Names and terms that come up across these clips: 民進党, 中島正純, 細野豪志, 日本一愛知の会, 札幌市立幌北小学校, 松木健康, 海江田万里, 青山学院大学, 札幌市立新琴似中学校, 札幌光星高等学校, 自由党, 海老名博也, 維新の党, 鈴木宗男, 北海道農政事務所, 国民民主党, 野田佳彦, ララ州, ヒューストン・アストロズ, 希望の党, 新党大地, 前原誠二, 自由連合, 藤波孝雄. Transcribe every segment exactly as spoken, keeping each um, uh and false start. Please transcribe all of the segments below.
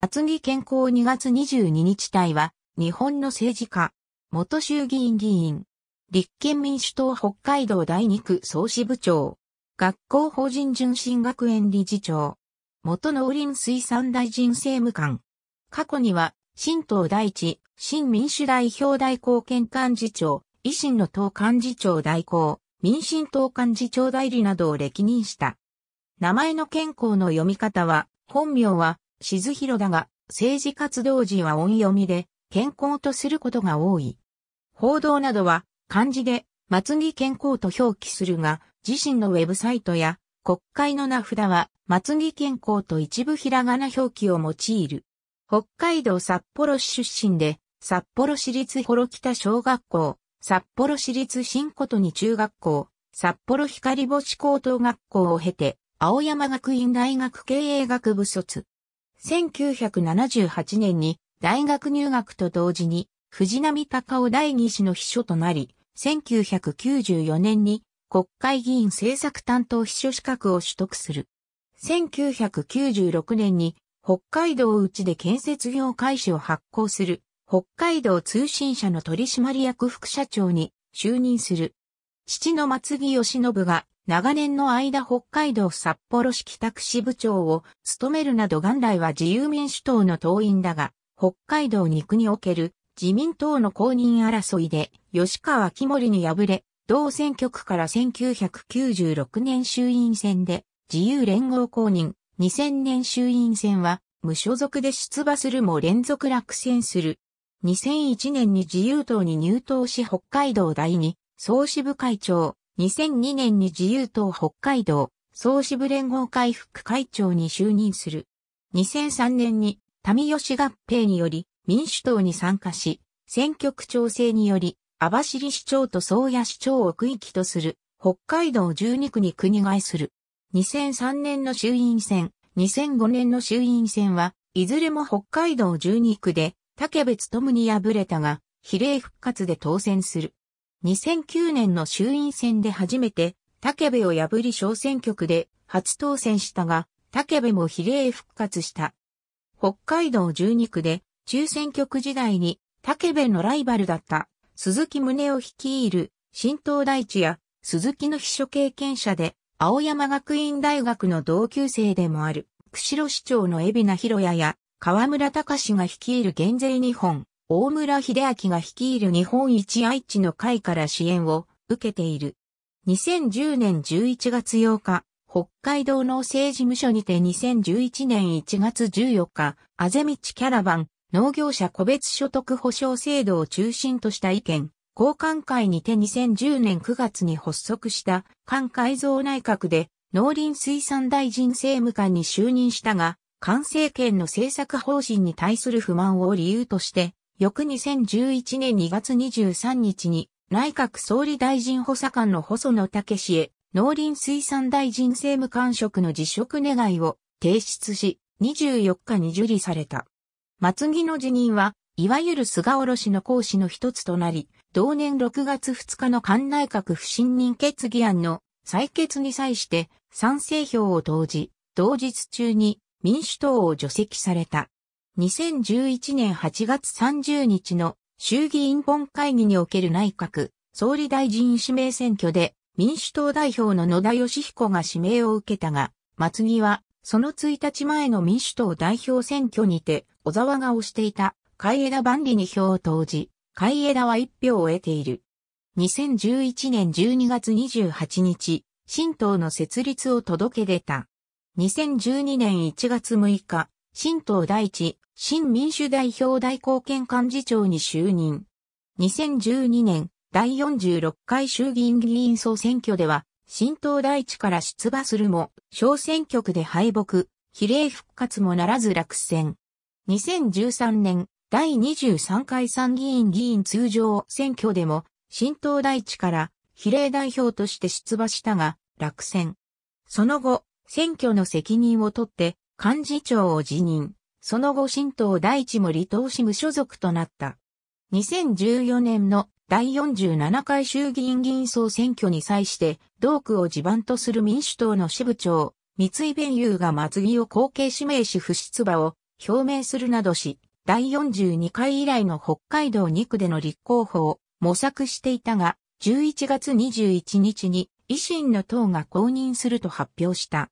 厚木健康にがつにじゅうににち隊は、日本の政治家、元衆議院議員、立憲民主党北海道だいに区総支部長、学校法人純真学園理事長、元農林水産大臣政務官。過去には、新党大地、新民主代表代行兼幹事長、維新の党幹事長代行、民進党幹事長代理などを歴任した。名前の健康の読み方は、本名は、しずひろだが、政治活動時は音読みで、健康とすることが多い。報道などは、漢字で、松木健康と表記するが、自身のウェブサイトや、国会の名札は、松木健康と一部ひらがな表記を用いる。北海道札幌市出身で、札幌市立幌北小学校、札幌市立新琴似中学校、札幌光星高等学校を経て、青山学院大学経営学部卒。せんきゅうひゃくななじゅうはちねんに大学入学と同時に藤波孝雄だいに子の秘書となり、せんきゅうひゃくきゅうじゅうよねんに国会議員政策担当秘書資格を取得する。せんきゅうひゃくきゅうじゅうろくねんに北海道内で建設業開始を発行する北海道通信社の取締役副社長に就任する。父の松木義信が長年の間北海道札幌市北区支部長を務めるなど元来は自由民主党の党員だが、北海道に区における自民党の公認争いで吉川貴盛に敗れ、同選挙区からせんきゅうひゃくきゅうじゅうろくねん衆院選で自由連合公認、にせんねん衆院選は無所属で出馬するも連続落選する。にせんいちねんに自由党に入党し北海道だいに総支部会長。にせんにねんに自由党北海道総支部連合会副会長に就任する。にせんさんねんに民吉合併により民主党に参加し、選挙区調整により網走市長と宗谷市長を区域とする北海道じゅうにくに国外する。にせんさんねんの衆院選、にせんごねんの衆院選はいずれも北海道じゅうにくで武部勉に敗れたが、比例復活で当選する。にせんきゅうねんの衆院選で初めて武部を破り小選挙区で初当選したが、武部も比例復活した。北海道じゅうにくで中選挙区時代に武部のライバルだった鈴木宗男率いる新党大地や鈴木の秘書経験者で青山学院大学の同級生でもある釧路市長の海老名博也や河村隆が率いる減税日本。大村秀明が率いる日本一愛知の会から支援を受けている。にせんじゅうねんじゅういちがつようか、北海道農政事務所にてにせんじゅういちねんいちがつじゅうよっか、あぜ道キャラバン、農業者個別所得保障制度を中心とした意見、交換会にてにせんじゅうねんくがつに発足した、菅改造内閣で農林水産大臣政務官に就任したが、菅政権の政策方針に対する不満を理由として、翌にせんじゅういちねんにがつにじゅうさんにちに内閣総理大臣補佐官の細野豪志へ農林水産大臣政務官職の辞職願を提出しにじゅうよっかに受理された。松木の辞任はいわゆる菅おろしの行使の一つとなり、同年ろくがつふつかの菅内閣不信任決議案の採決に際して賛成票を投じ、同日中に民主党を除籍された。にせんじゅういちねんはちがつさんじゅうにちの衆議院本会議における内閣総理大臣指名選挙で民主党代表の野田佳彦が指名を受けたが、松木はそのついたちまえの民主党代表選挙にて小沢が推していた海江田万里に票を投じ、海江田はいっぴょうを得ている。にせんじゅういちねんじゅうにがつにじゅうはちにち、新党の設立を届け出た。にせんじゅうにねんいちがつむいか、新党大地、新民主代表代行兼幹事長に就任。にせんじゅうにねんだいよんじゅうろっかい衆議院議員総選挙では、新党大地から出馬するも、小選挙区で敗北、比例復活もならず落選。にせんじゅうさんねんだいにじゅうさんかい参議院議員通常選挙でも、新党大地から比例代表として出馬したが、落選。その後、選挙の責任を取って、幹事長を辞任。その後新党大地も離党し無所属となった。にせんじゅうよねんのだいよんじゅうななかい衆議院議員総選挙に際して、同区を地盤とする民主党の支部長、三井弁優が松木を後継指名し不出馬を表明するなどし、だいよんじゅうにかい以来の北海道に区での立候補を模索していたが、じゅういちがつにじゅういちにちに維新の党が公認すると発表した。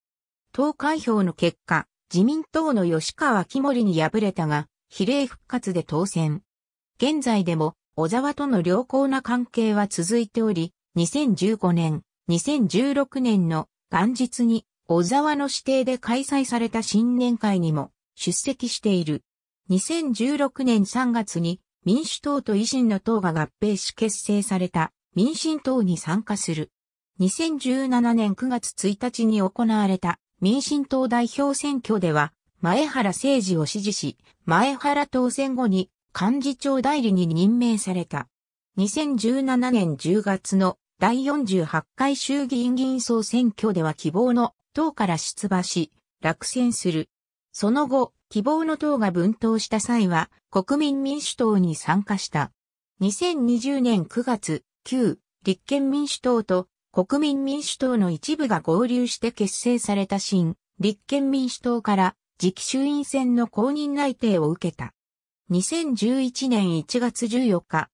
党開票の結果、自民党の吉川貴盛に敗れたが、比例復活で当選。現在でも小沢との良好な関係は続いており、にせんじゅうごねん、にせんじゅうろくねんの元日に小沢の指定で開催された新年会にも出席している。にせんじゅうろくねんさんがつに民主党と維新の党が合併し結成された民進党に参加する。にせんじゅうななねんくがつついたちに行われた民進党代表選挙では前原誠二を支持し、前原当選後に幹事長代理に任命された。にせんじゅうななねんじゅうがつのだいよんじゅうはちかい衆議院議員総選挙では希望の党から出馬し、落選する。その後、希望の党が分党した際は、国民民主党に参加した。にせんにじゅうねんくがつ、旧立憲民主党と国民民主党の一部が合流して結成された新立憲民主党から次期衆院選の公認内定を受けた。にせんじゅういちねんいちがつじゅうよっか、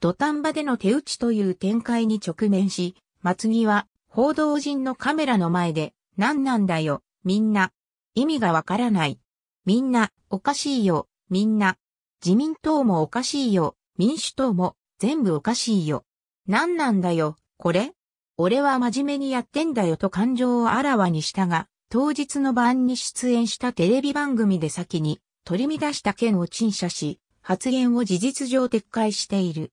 土壇場での手打ちという展開に直面し、松木は報道陣のカメラの前で、何なんだよ、みんな。意味がわからない。みんな、おかしいよ、みんな。自民党もおかしいよ、民主党も、全部おかしいよ。何なんだよ、これ。俺は真面目にやってんだよと感情をあらわにしたが、当日の晩に出演したテレビ番組で先に取り乱した件を陳謝し、発言を事実上撤回している。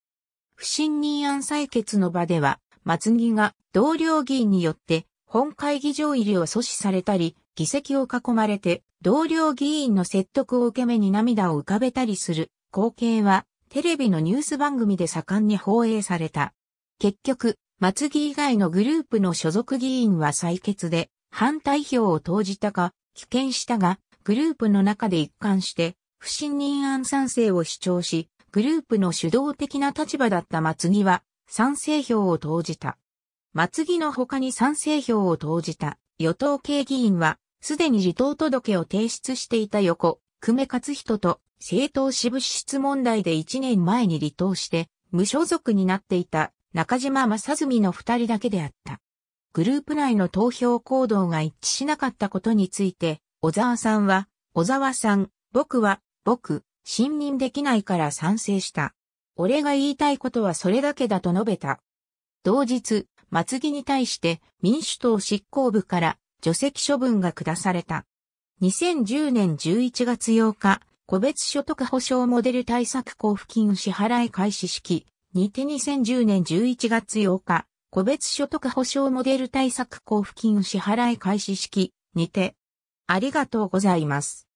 不信任案採決の場では、松木が同僚議員によって本会議場入りを阻止されたり、議席を囲まれて同僚議員の説得を受け目に涙を浮かべたりする光景は、テレビのニュース番組で盛んに放映された。結局、松木以外のグループの所属議員は採決で反対票を投じたか、棄権したが、グループの中で一貫して不信任案賛成を主張し、グループの主導的な立場だった松木は賛成票を投じた。松木の他に賛成票を投じた与党系議員はすでに離党届を提出していた横、久米勝人と政党支部支出問題でいちねんまえに離党して無所属になっていた中島正純のふたりだけであった。グループ内の投票行動が一致しなかったことについて、小沢さんは、小沢さん、僕は、僕。信任できないから賛成した。俺が言いたいことはそれだけだと述べた。同日、松木に対して民主党執行部から除籍処分が下された。にせんじゅうねんじゅういちがつようか、個別所得保障モデル対策交付金支払い開始式にてにせんじゅうねんじゅういちがつようか、個別所得保障モデル対策交付金支払い開始式にて、ありがとうございます。